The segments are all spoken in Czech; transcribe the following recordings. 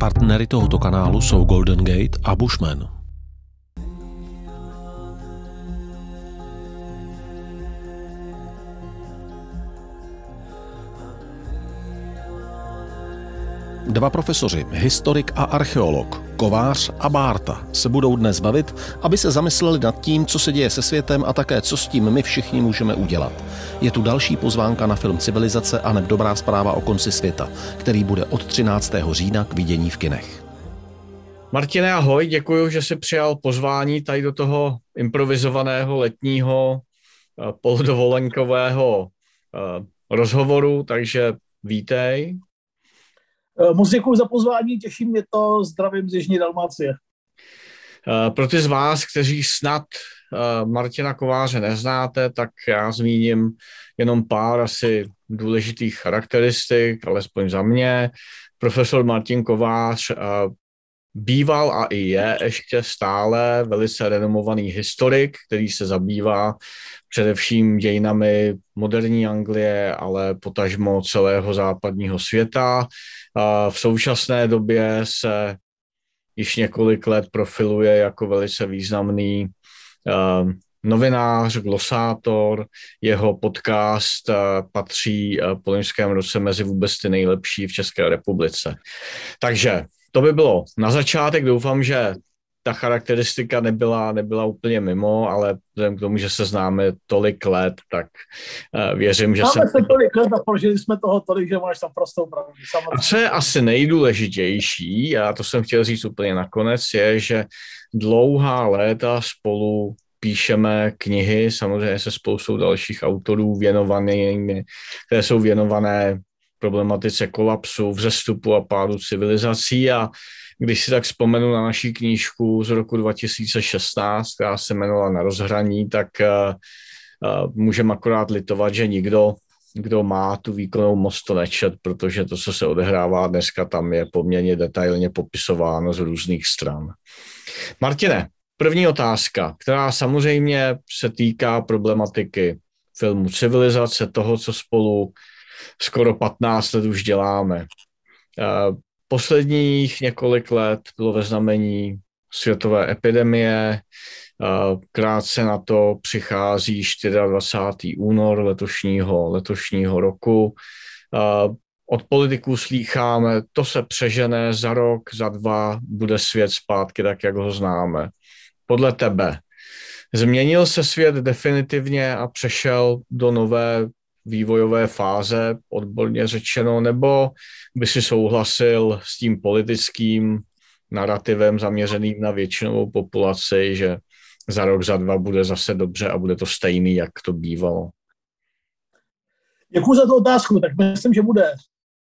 Partnery tohoto kanálu jsou Golden Gate a BUSHMAN. Dva profesoři, historik a archeolog, Kovář a Bárta, se budou dnes bavit, aby se zamysleli nad tím, co se děje se světem a také, co s tím my všichni můžeme udělat. Je tu další pozvánka na film Civilizace a neb dobrá zpráva o konci světa, který bude od 13. října k vidění v kinech. Martine, ahoj, děkuji, že jsi přijal pozvání tady do toho improvizovaného letního polodovolenkového rozhovoru, takže vítej. Moc děkuji za pozvání, těší mě to, zdravím z Jižní Dalmácie. Pro ty z vás, kteří snad Martina Kováře neznáte, tak já zmíním jenom pár asi důležitých charakteristik, alespoň za mě. Profesor Martin Kovář býval a i je ještě stále velice renomovaný historik, který se zabývá především dějinami moderní Anglie, ale potažmo celého západního světa. V současné době se již několik let profiluje jako velice významný novinář, glosátor. Jeho podcast patří po loňském roce mezi vůbec ty nejlepší v České republice. Takže to by bylo na začátek, doufám, že ta charakteristika nebyla úplně mimo, ale vzhledem k tomu, že se známe tolik let, tak věřím, že se... tolik let a prožili jsme toho tolik, že máš tam prostou pravdu. A co je asi nejdůležitější, a to jsem chtěl říct úplně nakonec, je, že dlouhá léta spolu píšeme knihy, samozřejmě se spoustou dalších autorů které jsou věnované problematice kolapsu, vzestupu a pádu civilizací, a když si tak vzpomenu na naší knížku z roku 2016, která se jmenovala Na rozhraní, tak můžeme akorát litovat, že nikdo, kdo má tu výkonnou moc, to nečet, protože to, co se odehrává dneska, tam je poměrně detailně popisováno z různých stran. Martine, první otázka, která samozřejmě se týká problematiky filmu Civilizace, toho, co spolu skoro 15 let už děláme. Posledních několik let bylo ve znamení světové epidemie, krátce na to přichází 24. únor letošního roku. Od politiků slýcháme, to se přežene za rok, za dva, bude svět zpátky tak, jak ho známe. Podle tebe, změnil se svět definitivně a přešel do nové vývojové fáze, odborně řečeno, nebo by si souhlasil s tím politickým narrativem zaměřeným na většinovou populaci, že za rok, za dva bude zase dobře a bude to stejný, jak to bývalo? Děkuji za tu otázku. Tak myslím, že bude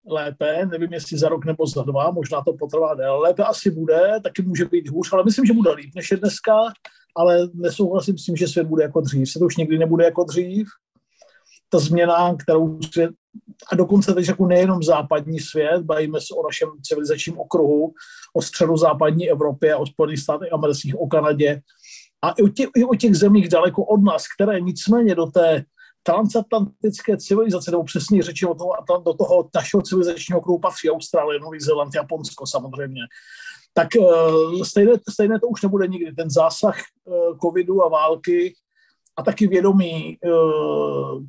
lépe, nevím, jestli za rok nebo za dva, možná to potrvá déle. Lépe asi bude, taky může být hůř, ale myslím, že bude líp, než je dneska, ale nesouhlasím s tím, že svět bude jako dřív. Se to už nikdy nebude jako dřív. Ta změna, kterou svět, a dokonce teď jako nejenom západní svět, bavíme se o našem civilizačním okruhu, o středozápadní Evropě, o Spojených státech amerických, o Kanadě a i o těch zemích daleko od nás, které nicméně do té transatlantické civilizace, nebo přesně řečeno do toho našeho civilizačního okruhu patří Austrálie, Nový Zéland, Japonsko samozřejmě. Tak stejné to už nebude nikdy. Ten zásah covidu a války a taky vědomí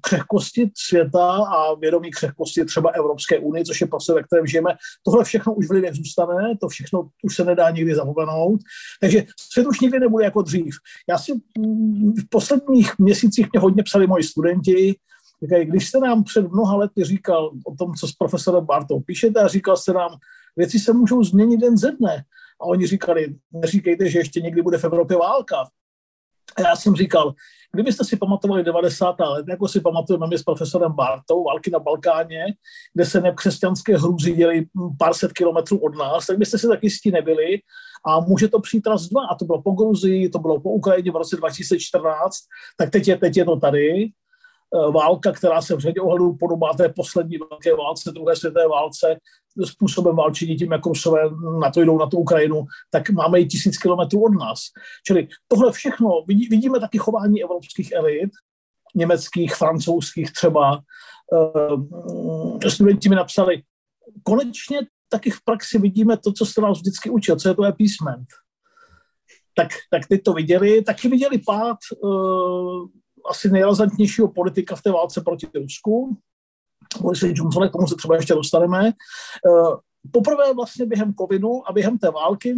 křehkosti světa a vědomí křehkosti třeba Evropské unie, což je prostě, ve kterém žijeme. Tohle všechno už v lidech zůstane, to všechno už se nedá nikdy zapomenout. Takže svět už nikdy nebude jako dřív. Já si v posledních měsících mě hodně psali moji studenti, když jste nám před mnoha lety říkal o tom, co s profesorem Bártou píšete, a říkal jste nám, věci se můžou změnit den ze dne. A oni říkali, neříkejte, že ještě někdy bude v Evropě válka. A já jsem říkal, kdybyste si pamatovali 90. let, jako si pamatujeme my s profesorem Bártou, války na Balkáně, kde se nekřesťanské hrůzy děli pár set kilometrů od nás, tak byste si tak jistí nebyli a může to přijít raz dva. A to bylo po Gruzii, to bylo po Ukrajině v roce 2014, tak teď je to tady. Válka, která se v řadě ohledů podobá té poslední velké válce, druhé světové válce, způsobem válčení, tím, jak Rusové na to jdou, na tu Ukrajinu, tak máme ji 1000 kilometrů od nás. Čili tohle všechno, vidíme taky chování evropských elit, německých, francouzských třeba. Studenti mi napsali, konečně taky v praxi vidíme to, co jste nás vždycky učil, co je to appeasement. Tak teď to viděli, taky viděli pád asi nejrazantnějšího politika v té válce proti Rusku. Boris Johnson, k tomu se třeba ještě dostaneme. Poprvé vlastně během covidu a během té války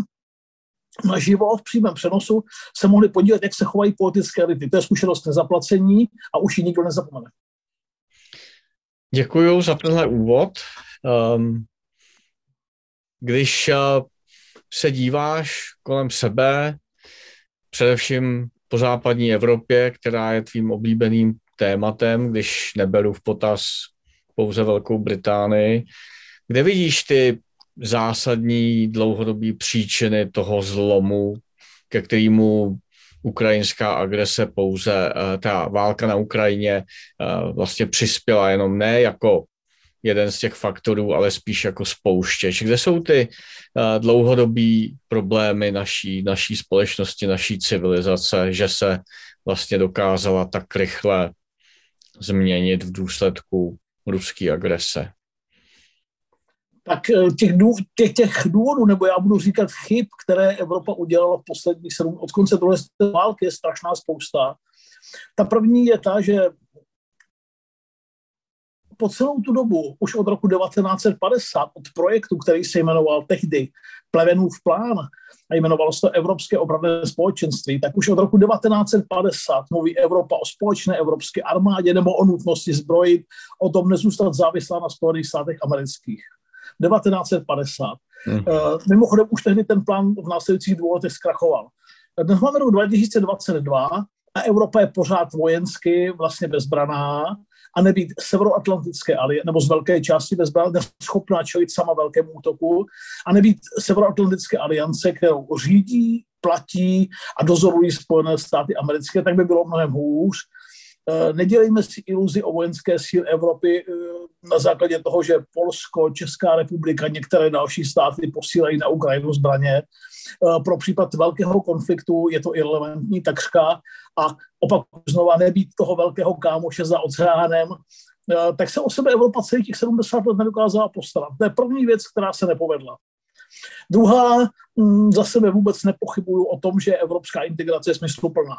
naživo v přímém přenosu se mohli podívat, jak se chovají politické elity. To je zkušenost nezaplacení a už ji nikdo nezapomene. Děkuju za tenhle úvod. Když se díváš kolem sebe, především po západní Evropě, která je tvým oblíbeným tématem, když neberu v potaz pouze Velkou Británii, kde vidíš ty zásadní dlouhodobé příčiny toho zlomu, ke kterému ukrajinská agrese pouze, ta válka na Ukrajině vlastně přispěla jenom ne jako jeden z těch faktorů, ale spíš jako spouštěč. Kde jsou ty dlouhodobí problémy naší společnosti, naší civilizace, že se vlastně dokázala tak rychle změnit v důsledku ruské agrese? Tak těch důvodů, nebo já budu říkat chyb, které Evropa udělala v posledních od konce druhé světové války, je strašná spousta. Ta první je ta, že po celou tu dobu, už od roku 1950, od projektu, který se jmenoval tehdy Plevenův plán a jmenovalo se to Evropské obranné společenství, tak už od roku 1950 mluví Evropa o společné evropské armádě nebo o nutnosti zbrojit, o tom nezůstat závislá na Spojených státech amerických. 1950. Mimochodem už tehdy ten plán v následujících dvou letech zkrachoval. Dnes máme rok 2022 a Evropa je pořád vojensky vlastně bezbraná a nebýt severoatlantické aliance, nebo z velké části bezbraná, neschopná čelit sama velkému útoku a nebýt severoatlantické aliance, kterou řídí, platí a dozorují Spojené státy americké, tak by bylo mnohem hůř. Nedělejme si iluzi o vojenské síle Evropy na základě toho, že Polsko, Česká republika, některé další státy posílají na Ukrajinu zbraně. Pro případ velkého konfliktu je to irelevantní takřka a opakuju znova, nebýt toho velkého kámoše za oceánem, tak se o sebe Evropa celých těch 70 let nedokázala postarat. To je první věc, která se nepovedla. Druhá, za sebe vůbec nepochybuju o tom, že evropská integrace je smysluplná.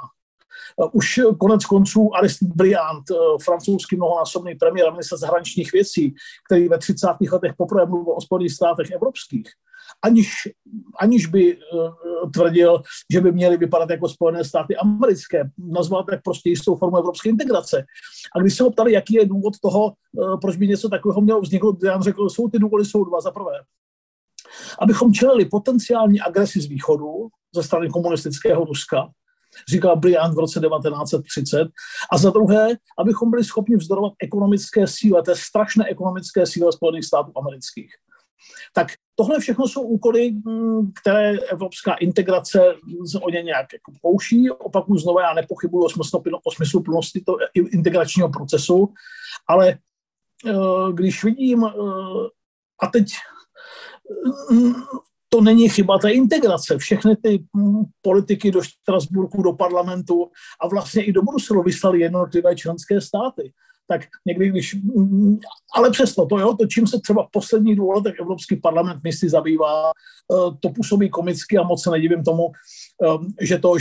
Už konec konců Aristide Briand, francouzský mnohonásobný premiér a ministr zahraničních věcí, který ve 30. letech poprvé mluvil o Spojených státech evropských, aniž by tvrdil, že by měly vypadat jako Spojené státy americké, nazval tak prostě jistou formu evropské integrace. A když se ho ptali, jaký je důvod toho, proč by něco takového mělo vzniknout, Briand řekl, jsou ty důvody, jsou dva. Za prvé, abychom čelili potenciální agresi z východu, ze strany komunistického Ruska, říkal Briand v roce 1930, a za druhé, abychom byli schopni vzdorovat ekonomické síle, té strašné ekonomické síle Spojených států amerických. Tak tohle všechno jsou úkoly, které evropská integrace o ně nějak pouší. Opakuju znovu, já nepochybuju o smysluplnosti toho integračního procesu, ale když vidím, a teď to není chyba té integrace. Všechny ty politiky do Štrasburku, do parlamentu a vlastně i do Bruselu vyslali jednotlivé členské státy. Tak někdy, když... Ale přesto to, čím se třeba v posledních dvou letech Evropský parlament místy zabývá, to působí komicky a moc se nedivím tomu, že to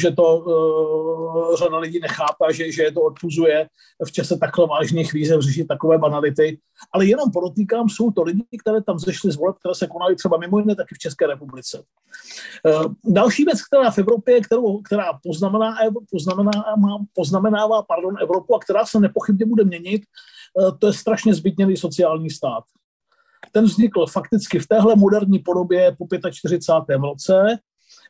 řada lidí nechápe, že je to odpuzuje v čase takhle vážných výzev řešit takové banality. Ale jenom podotýkám, jsou to lidi, které tam zešly z voleb, které se konaly třeba mimo jiné taky v České republice. Další věc, která v Evropě, která poznamenává Evropu a která se nepochybně bude měnit, to je strašně zbytněný sociální stát. Ten vznikl fakticky v téhle moderní podobě po 45. roce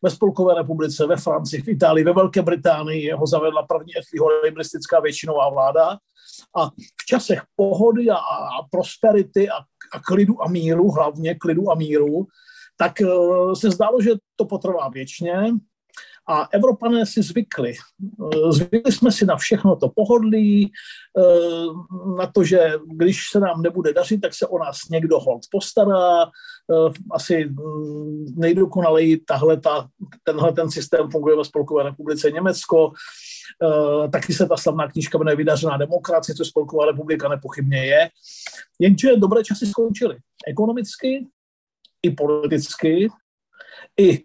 ve Spolkové republice, ve Francii, v Itálii, ve Velké Británii ho zavedla první etniholistická většinová vláda a v časech pohody a prosperity a klidu a míru, hlavně klidu a míru, tak se zdálo, že to potrvá věčně. A Evropané si zvykli. Zvykli jsme si na všechno to pohodlí, na to, že když se nám nebude dařit, tak se o nás někdo holt postará. Asi nejdokonaleji tenhle systém funguje ve Spolkové republice Německo. Taky se ta slavná knížka jmenuje Vydařená demokracie, což Spolková republika nepochybně je. Jenže dobré časy skončily ekonomicky, i politicky, i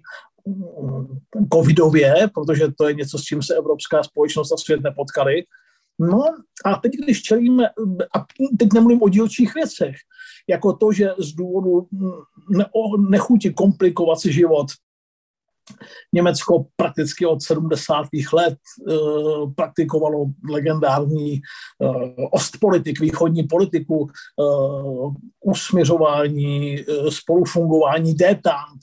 covidově, protože to je něco, s čím se evropská společnost a svět nepotkali. No a teď, když čelíme, a teď nemluvím o dílčích věcech, jako to, že z důvodu nechutí komplikovat si život Německo prakticky od 70. let praktikovalo legendární ostpolitik, východní politiku, usměřování, spolufungování détant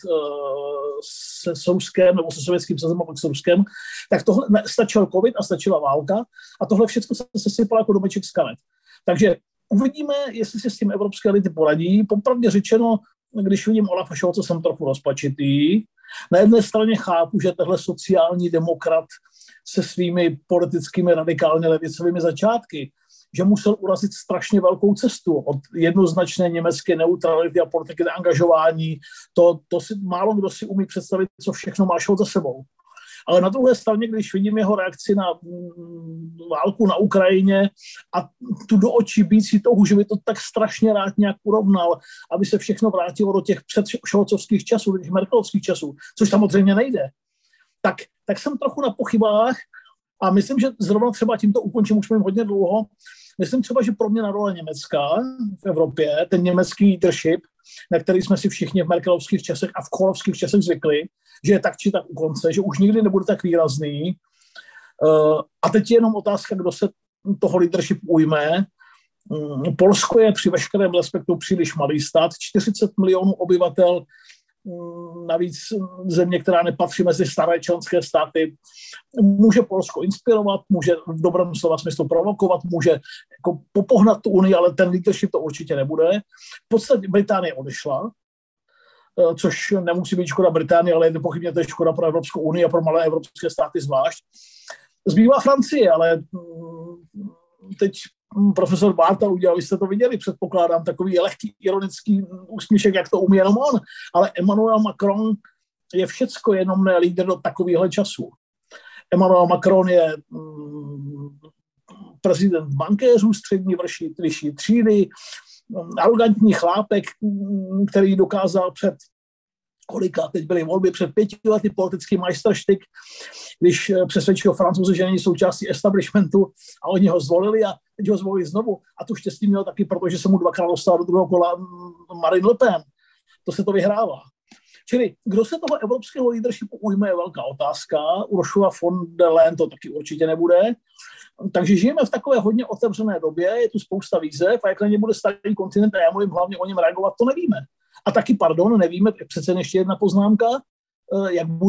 se Souskem nebo se sovětským sazem a Souskem, tak tohle stačil covid a stačila válka a tohle všechno se sesypalo jako domeček z karet. Takže uvidíme, jestli se s tím evropské lidi poradí. Popravdě řečeno, když vidím Olafa Scholze, jsem trochu rozpačitý. Na jedné straně chápu, že tehle sociální demokrat se svými politickými radikálně levicovými začátky, že musel urazit strašně velkou cestu od jednoznačné německé neutrality a politiky neangažování. To si málo kdo si umí představit, co všechno má Scholz za sebou. Ale na druhé straně, když vidím jeho reakci na válku na Ukrajině a tu do očí bící touhu, že by to tak strašně rád nějak urovnal, aby se všechno vrátilo do těch předšolcovských časů, do těch merkelovských časů, což samozřejmě nejde, tak jsem trochu na pochybách a myslím, že zrovna třeba tímto ukončím, už mým hodně dlouho, myslím třeba, že pro mě na role Německa v Evropě, ten německý leadership, na který jsme si všichni v merkelovských časech a v kohlovských časech zvykli, že je tak či tak u konce, že už nikdy nebude tak výrazný. A teď je jenom otázka, kdo se toho leadership ujme. Polsko je při veškerém respektu příliš malý stát, 40 milionů obyvatel, navíc země, která nepatří mezi staré členské státy, může Polsko inspirovat, může v dobrém slova smyslu provokovat, může jako popohnat tu Unii, ale ten leadership to určitě nebude. V podstatě Británie odešla, což nemusí být škoda Británie, ale je nepochybně to je škoda pro Evropskou unii a pro malé evropské státy zvlášť. Zbývá Francie, ale teď profesor Bárta udělal, vy jste to viděli, předpokládám, takový lehký ironický úsměšek, jak to umí jenom on, ale Emmanuel Macron je všecko jenom lídr do takovýhle času. Emmanuel Macron je prezident bankéřů, střední vyšší třídy, arrogantní chlápek, který dokázal před kolika, teď byly volby, před 5 lety politický majsterštyk, když přesvědčil Francouze, že není součástí establishmentu a oni ho zvolili a teď ho zvolili znovu. A to štěstí měl taky, protože se mu 2krát dostal do druhého kola Marine Le Pen. To se to vyhrává. Čili kdo se toho evropského leadershipu ujme, je velká otázka. Ursula von der Leyen to taky určitě nebude. Takže žijeme v takové hodně otevřené době, je tu spousta výzev a jak na ně bude starý kontinent a já mluvím hlavně o něm reagovat, to nevíme. A taky, nevíme, přece ještě jedna poznámka,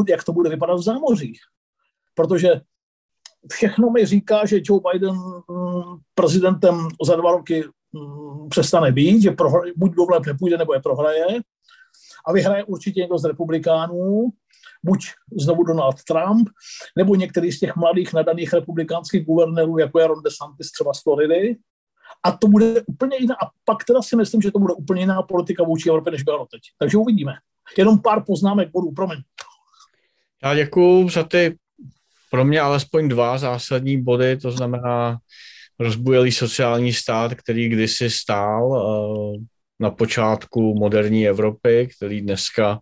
jak to bude vypadat v zámoří. Protože všechno mi říká, že Joe Biden prezidentem za 2 roky přestane být, že buď do voleb nepůjde, nebo je prohraje. A vyhraje určitě někdo z republikánů, buď znovu Donald Trump, nebo některý z těch mladých nadaných republikánských guvernérů, jako je Ron DeSantis třeba z Floridy. A to bude úplně jiná. A pak teda si myslím, že to bude úplně jiná politika vůči Evropě, než byla doteď. Takže uvidíme. Jenom pár poznámek bodů, promiň. Já děkuju za ty pro mě alespoň 2 zásadní body, to znamená rozbujelý sociální stát, který kdysi stál na počátku moderní Evropy, který dneska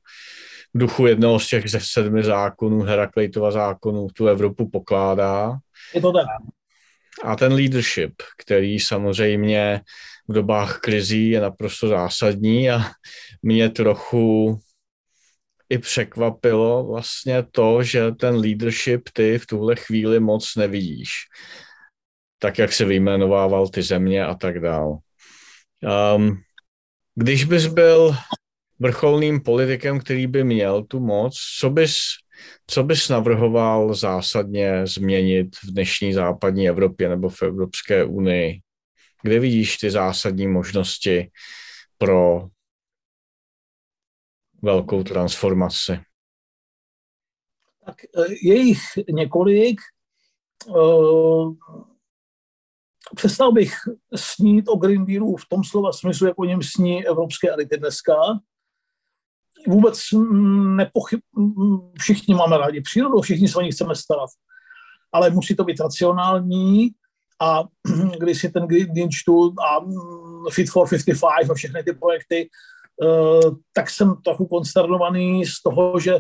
v duchu jednoho z těch 7 zákonů, Herakleitova zákonu, tu Evropu pokládá. Je to tak. A ten leadership, který samozřejmě v dobách krizí je naprosto zásadní a mě trochu i překvapilo vlastně to, že ten leadership ty v tuhle chvíli moc nevidíš. Tak, jak se vyjmenovával ty země a tak dál. Když bys byl vrcholným politikem, který by měl tu moc, co bys navrhoval zásadně změnit v dnešní západní Evropě nebo v Evropské unii? Kde vidíš ty zásadní možnosti pro velkou transformaci? Tak je jich několik. Přestal bych snít o Green Dealu v tom slova smyslu, jak o něm sní evropské elity dneska. Vůbec všichni máme rádi přírodu, všichni se o ní chceme starat, ale musí to být racionální a když si ten Green Deal čtu a Fit for 55 a všechny ty projekty, tak jsem trochu konsternovaný z toho, že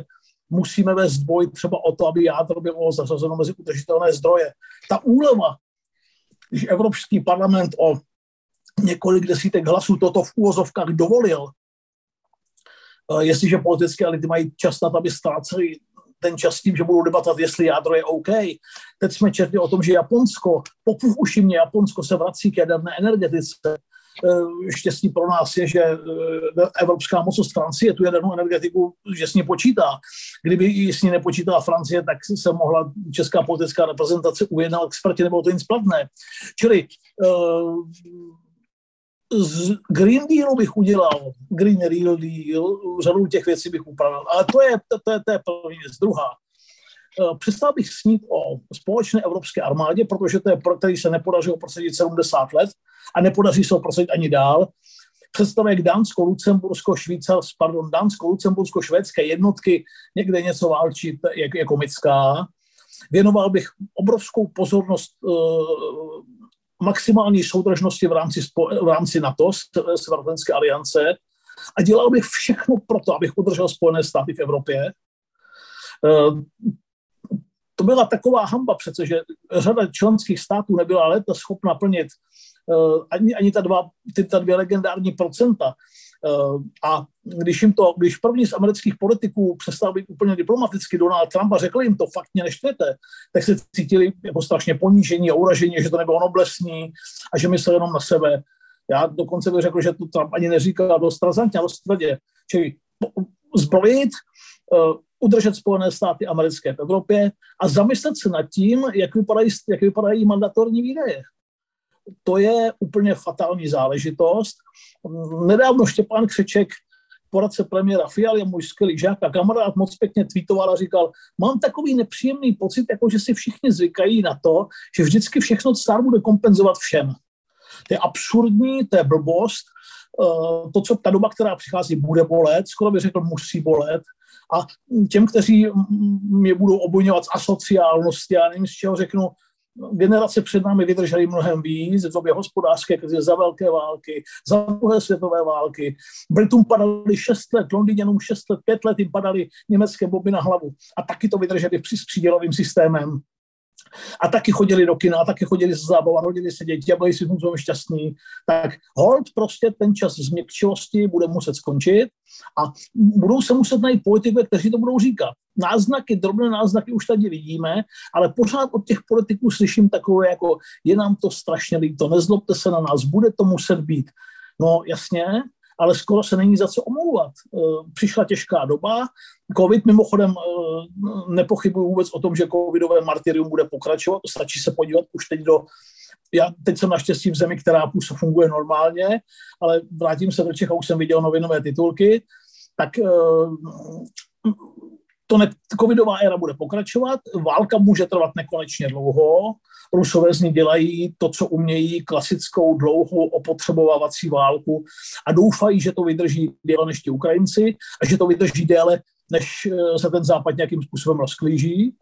musíme vést boj třeba o to, aby jádro bylo zařazeno mezi udržitelné zdroje. Ta úleva, když Evropský parlament o několik desítek hlasů toto v úvozovkách dovolil, jestliže politické elity mají čas na to, aby ztráceli ten čas tím, že budou debatovat, jestli jádro je OK. Teď jsme četli o tom, že Japonsko, pokud už jim Japonsko se vrací k jaderné energetice, štěstí pro nás je, že evropská mocnost Francie tu jadernou energetiku že s ní počítá. Kdyby s ní nepočítala Francie, tak se mohla česká politická reprezentace ujednala k smrti, nebo to nic platné. Čili z Green Dealu bych udělal, Green Real Deal, řadu těch věcí bych upravil, ale to je první věc. Druhá, přestal bych snít o společné evropské armádě, protože to je pro který se nepodařilo prosadit 70 let a nepodaří se ho prosadit ani dál. Představuje, jak Dánsko-Lucembursko-Švédské jednotky někde něco válčí, je komická. Věnoval bych obrovskou pozornost maximální soudržnosti v rámci NATO, Severoatlantické aliance, a dělal bych všechno pro to, abych udržel Spojené státy v Evropě. To byla taková hamba přece, že řada členských států nebyla léta schopna plnit ani ta dvě legendární procenta. A když první z amerických politiků přestal být úplně diplomaticky Donald Trump a řekl jim to fakt mě neštvete, tak se cítili jako strašně ponížení a uražení, že to nebylo noblesní a že mysleli jenom na sebe. Já dokonce bych řekl, že to Trump ani neříkal dost razantně a dost tvrdě. Čili zbrojit, udržet Spojené státy americké v Evropě a zamyslet se nad tím, jak vypadají mandatorní výdaje. To je úplně fatální záležitost. Nedávno Štěpán Křeček, poradce premiéra Fialy, můj skvělý žák a kamarád, moc pěkně tweetoval a říkal, mám takový nepříjemný pocit, jako že si všichni zvykají na to, že vždycky všechno stát bude kompenzovat všem. To je absurdní, to je blbost. To, co ta doba, která přichází, bude bolet, skoro bych řekl, musí bolet. A těm, kteří mě budou obviňovat z asociálnosti, já nevím, z čeho řeknu, generace před námi vydržely mnohem víc v době hospodářské krize, za velké války, za druhé světové války. Britům padaly 6 let, Londýňanům 6 let, 5 let jim padaly německé bomby na hlavu. A taky to vydrželi s přídělovým systémem. A taky chodili do kina, a taky chodili se zábavou, rodili se děti a byli si můžeme šťastní. Tak holt prostě ten čas změkčilosti bude muset skončit a budou se muset najít politikové, kteří to budou říkat. Drobné náznaky už tady vidíme, ale pořád od těch politiků slyším takové jako je nám to strašně líto, nezlobte se na nás, bude to muset být. No jasně, ale skoro se není za co omlouvat. Přišla těžká doba, covid mimochodem nepochybuji vůbec o tom, že covidové martyrium bude pokračovat, stačí se podívat už teď já teď jsem naštěstí v zemi, která funguje normálně, ale vrátím se do Čech a už jsem viděl novinové titulky, tak covidová éra bude pokračovat, válka může trvat nekonečně dlouho, Rusové z ní dělají to, co umějí, klasickou dlouhou opotřebovávací válku a doufají, že to vydrží déle než ti Ukrajinci a že to vydrží déle, než se ten Západ nějakým způsobem rozklíží.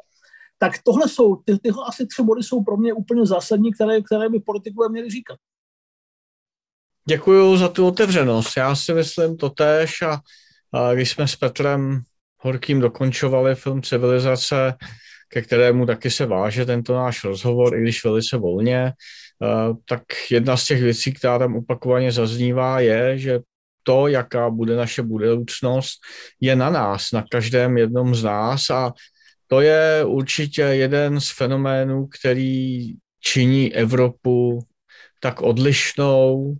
Tak tohle jsou, tyhle asi tři body jsou pro mě úplně zásadní, které by politikové měli říkat. Děkuju za tu otevřenost. Já si myslím totéž a když jsme s Petrem Horkým dokončovali film Civilizace, ke kterému taky se váže tento náš rozhovor, i když velice volně, tak jedna z těch věcí, která tam opakovaně zaznívá, je, že to, jaká bude naše budoucnost, je na nás, na každém jednom z nás a to je určitě jeden z fenoménů, který činí Evropu tak odlišnou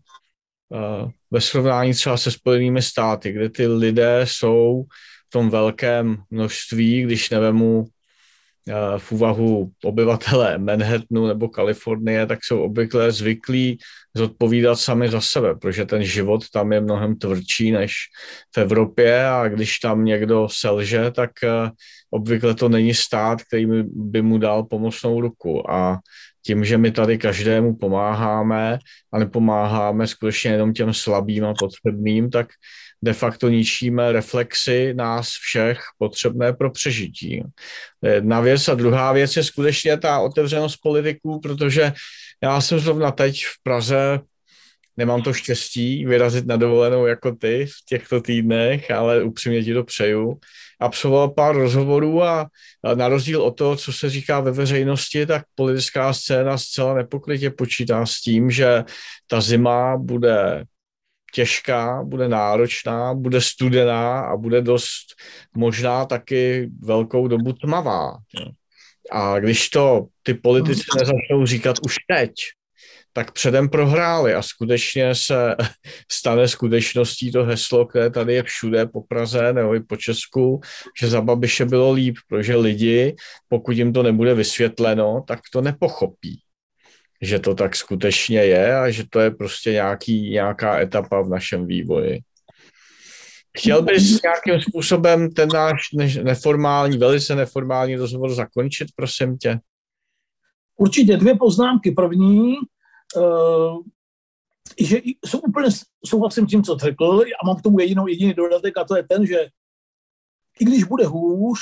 ve srovnání třeba se Spojenými státy, kde ty lidé jsou v tom velkém množství, když nevemu v úvahu obyvatele Manhattanu nebo Kalifornie, tak jsou obvykle zvyklí zodpovídat sami za sebe, protože ten život tam je mnohem tvrdší než v Evropě a když tam někdo selže, tak obvykle to není stát, který by mu dal pomocnou ruku a tím, že my tady každému pomáháme a nepomáháme skutečně jenom těm slabým a potřebným, tak de facto ničíme reflexy nás všech potřebné pro přežití. Jedna věc a druhá věc je skutečně ta otevřenost politiků, protože já jsem zrovna teď v Praze Nemám to štěstí vyrazit na dovolenou jako ty v těchto týdnech, ale upřímně ti to přeju. Absolvoval pár rozhovorů a na rozdíl od toho, co se říká ve veřejnosti, tak politická scéna zcela nepokrytě počítá s tím, že ta zima bude těžká, bude náročná, bude studená a bude dost možná taky velkou dobu tmavá. A když to ty politici nezačnou říkat už teď, tak předem prohráli a skutečně se stane skutečností to heslo, které tady je všude po Praze nebo i po Česku, že za Babiše bylo líp, protože lidi, pokud jim to nebude vysvětleno, tak to nepochopí, že to tak skutečně je a že to je prostě nějaká etapa v našem vývoji. Chtěl bys nějakým způsobem ten náš neformální, velice neformální rozhovor zakončit, prosím tě? Určitě dvě poznámky. První, že jsou úplně souhlasím tím, co jsi řekl, a mám k tomu jediný dodatek, a to je ten, že i když bude hůř,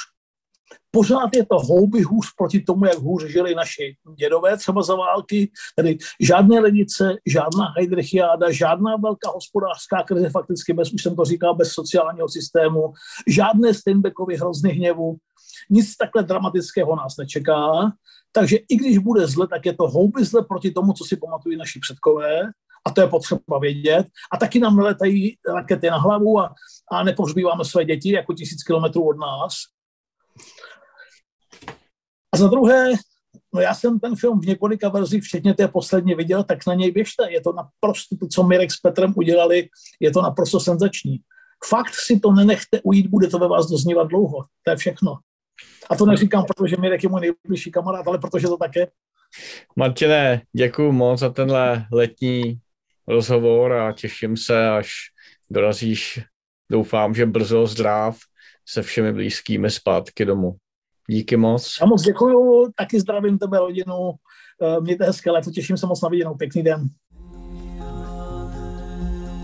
pořád je to houby hůř proti tomu, jak hůř žili naši dědové třeba za války, tedy žádné ledice, žádná heydrichiáda, žádná velká hospodářská krize, fakticky bez sociálního systému, žádné Steinbeckovy hrozny hněvu, nic takhle dramatického nás nečeká, takže i když bude zle, tak je to houby zle proti tomu, co si pamatují naši předkové, a to je potřeba vědět, a taky nám neletají rakety na hlavu a nepohřbíváme své děti jako 1000 kilometrů od nás. A za druhé, já jsem ten film v několika verzích, včetně té poslední, viděl, tak na něj běžte. Je to naprosto to, co Mirek s Petrem udělali, je to naprosto senzační. Fakt si to nenechte ujít, bude to ve vás doznívat dlouho. To je všechno. A to neříkám, protože Mirek je můj nejbližší kamarád, ale protože to také. Martine, děkuju moc za tenhle letní rozhovor a těším se, až dorazíš, doufám, že brzo zdrav se všemi blízkými zpátky domů. Díky moc. Já moc děkuju, taky zdravím tebe, rodinu, mějte hezké léto, těším se moc na viděnou, pěkný den.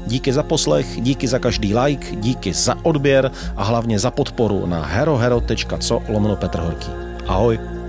Díky za poslech, díky za každý like, díky za odběr a hlavně za podporu na herohero.co/Petr Horký. Ahoj.